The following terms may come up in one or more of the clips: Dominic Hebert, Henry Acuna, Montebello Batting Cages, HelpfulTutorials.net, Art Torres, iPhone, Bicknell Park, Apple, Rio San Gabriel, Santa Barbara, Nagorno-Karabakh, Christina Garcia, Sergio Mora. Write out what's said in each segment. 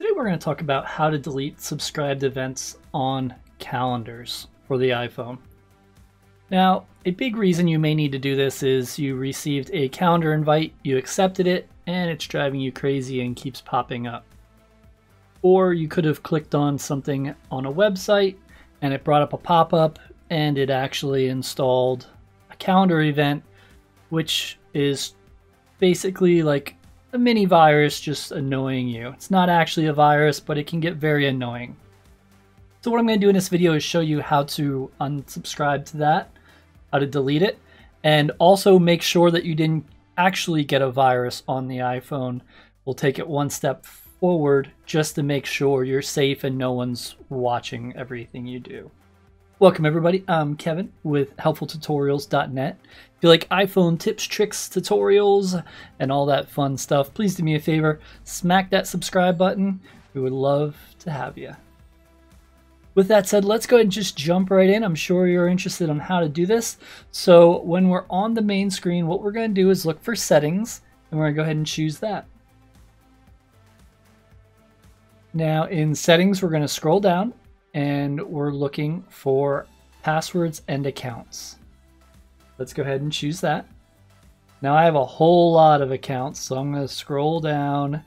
Today we're going to talk about how to delete subscribed events on calendars for the iPhone. Now, a big reason you may need to do this is you received a calendar invite, you accepted it, and it's driving you crazy and keeps popping up. Or you could have clicked on something on a website and it brought up a pop-up and it actually installed a calendar event, which is basically like a mini virus just annoying you. It's not actually a virus, but it can get very annoying. So what I'm going to do in this video is show you how to unsubscribe to that, how to delete it, and also make sure that you didn't actually get a virus on the iPhone. We'll take it one step forward just to make sure you're safe and no one's watching everything you do. Welcome everybody, I'm Kevin with HelpfulTutorials.net. If you like iPhone tips, tricks, tutorials, and all that fun stuff, please do me a favor, smack that subscribe button. We would love to have you. With that said, let's go ahead and just jump right in. I'm sure you're interested on how to do this. So when we're on the main screen, what we're going to do is look for settings, and we're going to go ahead and choose that. Now in settings, we're going to scroll down, and we're looking for passwords and accounts. Let's go ahead and choose that. Now I have a whole lot of accounts, so I'm going to scroll down,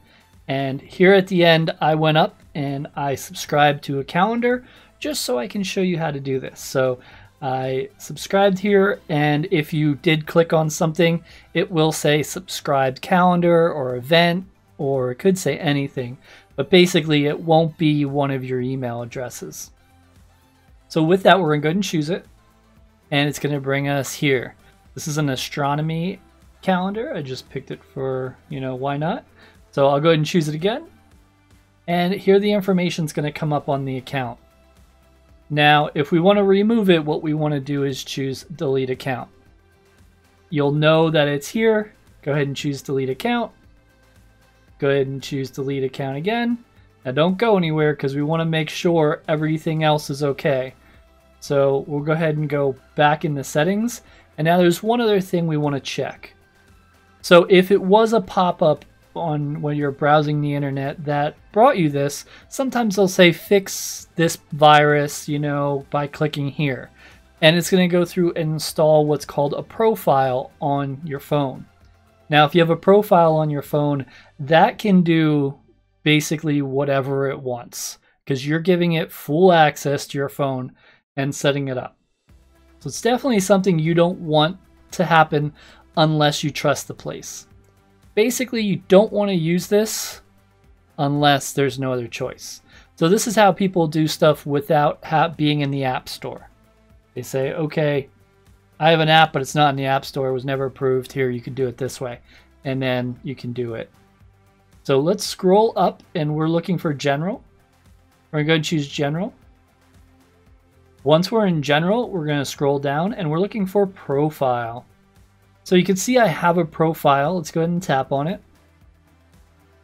and here at the end I went up and I subscribed to a calendar just so I can show you how to do this. So I subscribed here, and if you did click on something, it will say subscribed calendar or event, or it could say anything. But basically it won't be one of your email addresses. So with that, we're going to go ahead and choose it, and it's going to bring us here. This is an astronomy calendar. I just picked it for, you know, why not? So I'll go ahead and choose it again. And here the information is going to come up on the account. Now, if we want to remove it, what we want to do is choose delete account. You'll know that it's here. Go ahead and choose delete account. Go ahead and choose delete account again. Now don't go anywhere because we want to make sure everything else is okay. So we'll go ahead and go back in the settings. And now there's one other thing we want to check. So if it was a pop-up on when you're browsing the internet that brought you this, sometimes they'll say fix this virus, you know, by clicking here. And it's going to go through and install what's called a profile on your phone. Now, if you have a profile on your phone, that can do basically whatever it wants because you're giving it full access to your phone and setting it up. So it's definitely something you don't want to happen unless you trust the place. Basically, you don't want to use this unless there's no other choice. So this is how people do stuff without being in the App Store. They say, okay, I have an app, but it's not in the App Store. It was never approved. Here, you can do it this way. And then you can do it. So let's scroll up, and we're looking for General. We're going to choose General. Once we're in General, we're going to scroll down, and we're looking for Profile. So you can see I have a profile. Let's go ahead and tap on it.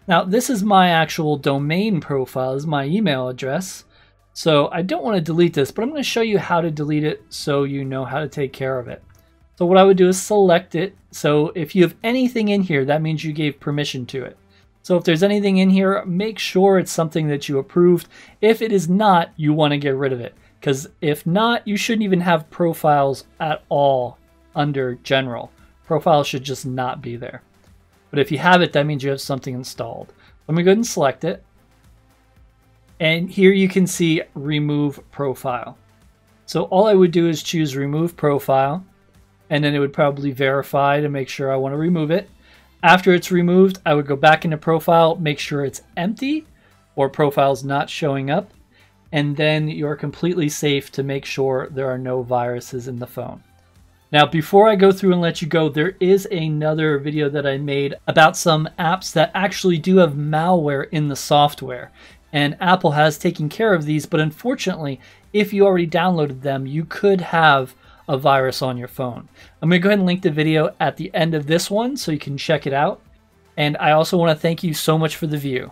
Now, this is my actual domain profile. This is my email address. So I don't want to delete this, but I'm going to show you how to delete it so you know how to take care of it. So what I would do is select it. So if you have anything in here, that means you gave permission to it. So if there's anything in here, make sure it's something that you approved. If it is not, you want to get rid of it. Because if not, you shouldn't even have profiles at all under General. Profiles should just not be there. But if you have it, that means you have something installed. Let me go ahead and select it. And here you can see remove profile. So all I would do is choose remove profile, and then it would probably verify to make sure I want to remove it. After it's removed, I would go back into profile, make sure it's empty or profile's not showing up. And then you're completely safe to make sure there are no viruses in the phone. Now, before I go through and let you go, there is another video that I made about some apps that actually do have malware in the software. And Apple has taken care of these, but unfortunately, if you already downloaded them, you could have a virus on your phone. I'm going to go ahead and link the video at the end of this one so you can check it out. And I also want to thank you so much for the view.